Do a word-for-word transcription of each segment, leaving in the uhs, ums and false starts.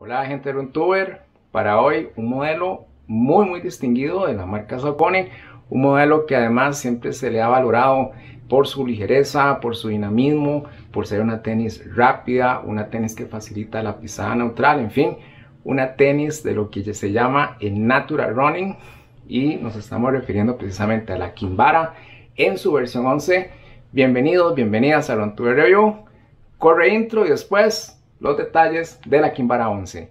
Hola gente de RunTuber, para hoy un modelo muy muy distinguido de la marca Saucony, un modelo que además siempre se le ha valorado por su ligereza, por su dinamismo, por ser una tenis rápida, una tenis que facilita la pisada neutral, en fin, una tenis de lo que se llama el Natural Running, y nos estamos refiriendo precisamente a la Kinvara en su versión once. Bienvenidos, bienvenidas a RunTuber Review. Corre intro y después los detalles de la Kinvara once.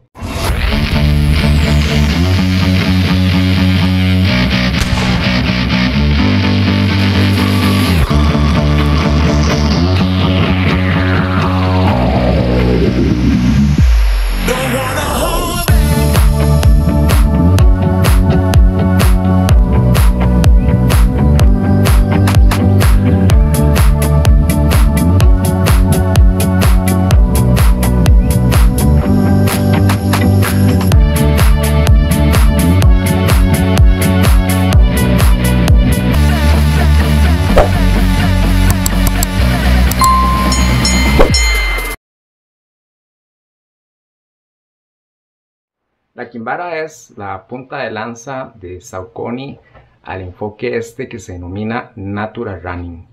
La Kinvara es la punta de lanza de Saucony al enfoque este que se denomina Natural Running.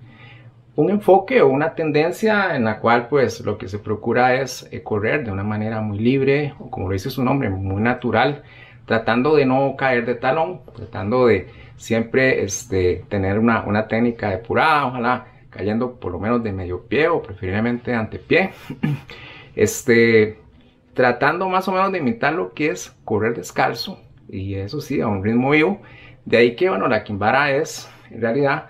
Un enfoque o una tendencia en la cual pues lo que se procura es correr de una manera muy libre, o como lo dice su nombre, muy natural, tratando de no caer de talón, tratando de siempre este, tener una, una técnica depurada, ojalá cayendo por lo menos de medio pie o preferiblemente de antepié. Este... tratando más o menos de imitar lo que es correr descalzo, y eso sí, a un ritmo vivo. De ahí que, bueno, la Kinvara es en realidad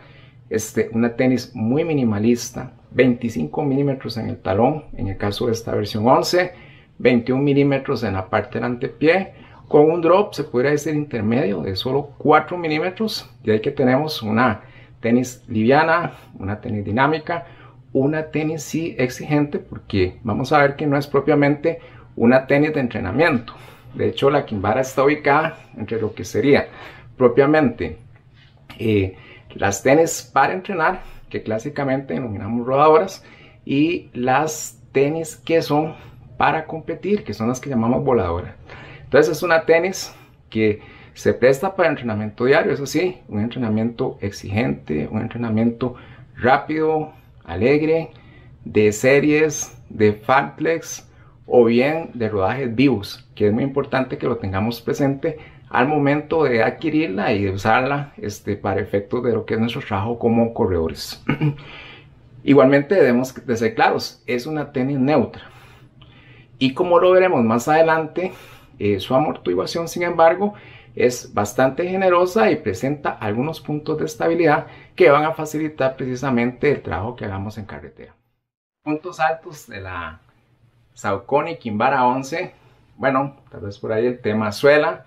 este, una tenis muy minimalista, veinticinco milímetros en el talón, en el caso de esta versión once, veintiuno milímetros en la parte del antepié, con un drop, se podría decir intermedio, de solo cuatro milímetros. De ahí que tenemos una tenis liviana, una tenis dinámica, una tenis sí exigente, porque vamos a ver que no es propiamente una tenis de entrenamiento. De hecho, la Kinvara está ubicada entre lo que sería propiamente eh, las tenis para entrenar, que clásicamente denominamos rodadoras, y las tenis que son para competir, que son las que llamamos voladoras. Entonces es una tenis que se presta para entrenamiento diario, eso sí, un entrenamiento exigente, un entrenamiento rápido, alegre, de series, de triflex, o bien de rodajes vivos, que es muy importante que lo tengamos presente al momento de adquirirla y de usarla este, para efectos de lo que es nuestro trabajo como corredores. Igualmente debemos de ser claros, es una tenis neutra, y como lo veremos más adelante, eh, su amortiguación sin embargo es bastante generosa y presenta algunos puntos de estabilidad que van a facilitar precisamente el trabajo que hagamos en carretera. Puntos altos de la Saucony Kinvara once, bueno, tal vez por ahí el tema suela,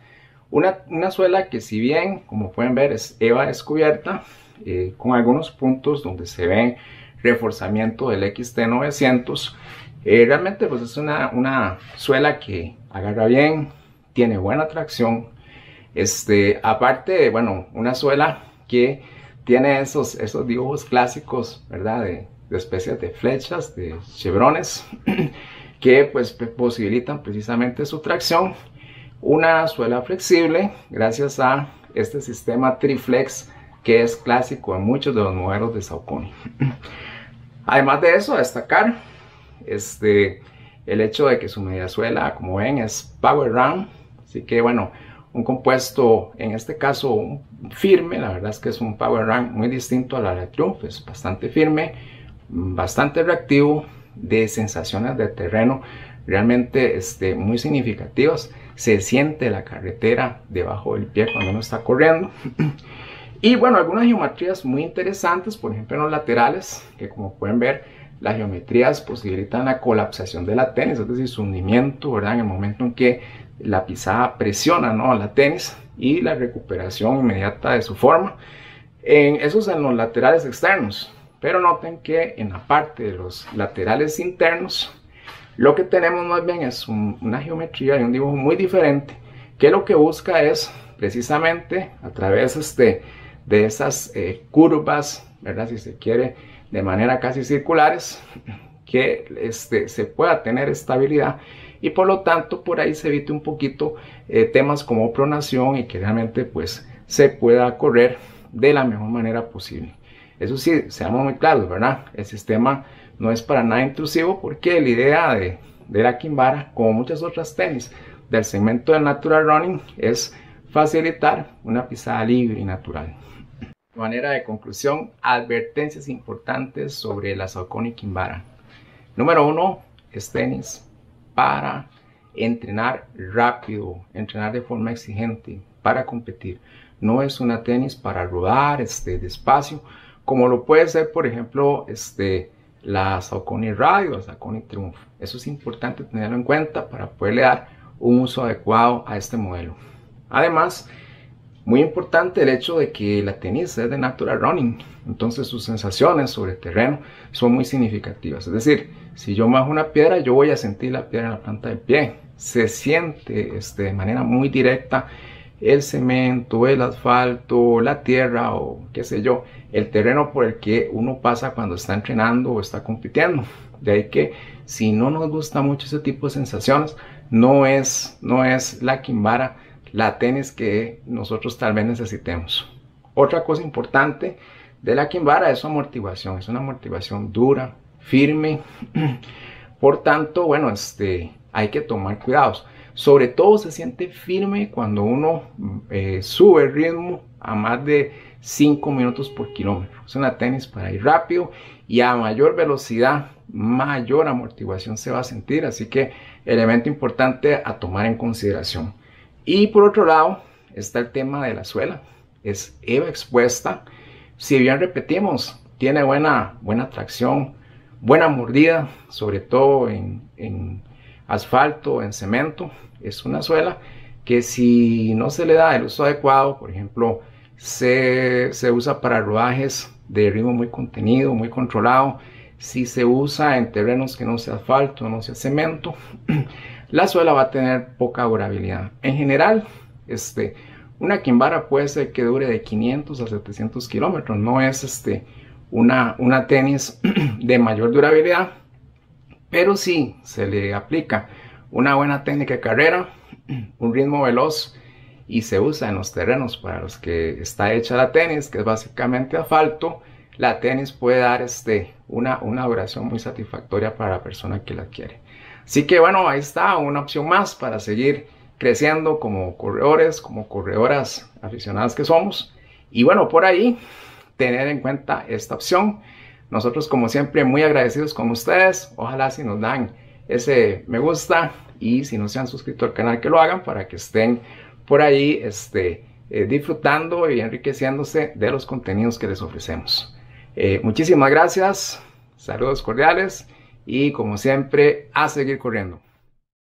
una, una suela que si bien, como pueden ver, es EVA descubierta, eh, con algunos puntos donde se ve reforzamiento del X T novecientos, eh, realmente pues es una, una suela que agarra bien, tiene buena tracción, este, aparte, bueno, una suela que tiene esos, esos dibujos clásicos, ¿verdad?, de, de especies de flechas, de chevrones, que pues posibilitan precisamente su tracción. Una suela flexible gracias a este sistema triflex que es clásico en muchos de los modelos de Saucony. Además de eso, a destacar este, el hecho de que su mediasuela, como ven, es Power Run, así que bueno, un compuesto en este caso firme. La verdad es que es un Power Run muy distinto a la Air Triumph, es bastante firme, bastante reactivo, de sensaciones de terreno realmente este, muy significativas. Se siente la carretera debajo del pie cuando uno está corriendo. Y bueno, algunas geometrías muy interesantes, por ejemplo en los laterales, que como pueden ver, las geometrías posibilitan la colapsación de la tenis, es decir, su hundimiento, ¿verdad?, en el momento en que la pisada presiona, ¿no?, a la tenis, y la recuperación inmediata de su forma. En esos, en los laterales externos. Pero noten que en la parte de los laterales internos lo que tenemos más bien es un, una geometría y un dibujo muy diferente, que lo que busca es precisamente a través este, de esas eh, curvas, ¿verdad?, si se quiere, de manera casi circulares, que este, se pueda tener estabilidad y por lo tanto por ahí se evite un poquito eh, temas como pronación y que realmente pues se pueda correr de la mejor manera posible. Eso sí, seamos muy claros, ¿verdad? El sistema no es para nada intrusivo porque la idea de, de la Kinvara, como muchas otras tenis del segmento del Natural Running, es facilitar una pisada libre y natural. De manera de conclusión, advertencias importantes sobre la Saucony Kinvara. Número uno, es tenis para entrenar rápido, entrenar de forma exigente, para competir. No es una tenis para rodar este, despacio, como lo puede ser, por ejemplo, este, la Saucony Radio, la Saucony Triumph. Eso es importante tenerlo en cuenta para poderle dar un uso adecuado a este modelo. Además, muy importante el hecho de que la tenis es de Natural Running, entonces sus sensaciones sobre el terreno son muy significativas. Es decir, si yo bajo una piedra, yo voy a sentir la piedra en la planta del pie. Se siente este, de manera muy directa el cemento, el asfalto, la tierra o qué sé yo, el terreno por el que uno pasa cuando está entrenando o está compitiendo. De ahí que si no nos gusta mucho ese tipo de sensaciones, no es, no es la Kinvara la tenis que nosotros tal vez necesitemos. Otra cosa importante de la Kinvara es su amortiguación. Es una amortiguación dura, firme. Por tanto, bueno, este, hay que tomar cuidados. Sobre todo se siente firme cuando uno eh, sube el ritmo a más de cinco minutos por kilómetro. Es una tenis para ir rápido y a mayor velocidad, mayor amortiguación se va a sentir. Así que elemento importante a tomar en consideración. Y por otro lado está el tema de la suela. Es EVA expuesta. Si bien repetimos, tiene buena, buena tracción, buena mordida, sobre todo en, en asfalto, en cemento. Es una suela que si no se le da el uso adecuado, por ejemplo, se, se usa para rodajes de ritmo muy contenido, muy controlado, si se usa en terrenos que no sea asfalto, no sea cemento, la suela va a tener poca durabilidad. En general, este, una Kinvara puede ser que dure de quinientos a setecientos kilómetros, no es este, una, una tenis de mayor durabilidad, pero si se le aplica una buena técnica de carrera, un ritmo veloz y se usa en los terrenos para los que está hecha la tenis, que es básicamente asfalto, la tenis puede dar este, una, una duración muy satisfactoria para la persona que la adquiere. Así que bueno, ahí está una opción más para seguir creciendo como corredores, como corredoras aficionadas que somos. Y bueno, por ahí tener en cuenta esta opción. Nosotros como siempre muy agradecidos con ustedes. Ojalá si nos dan ese me gusta y si no se han suscrito al canal que lo hagan para que estén por ahí este, eh, disfrutando y enriqueciéndose de los contenidos que les ofrecemos. Eh, muchísimas gracias, saludos cordiales y como siempre a seguir corriendo.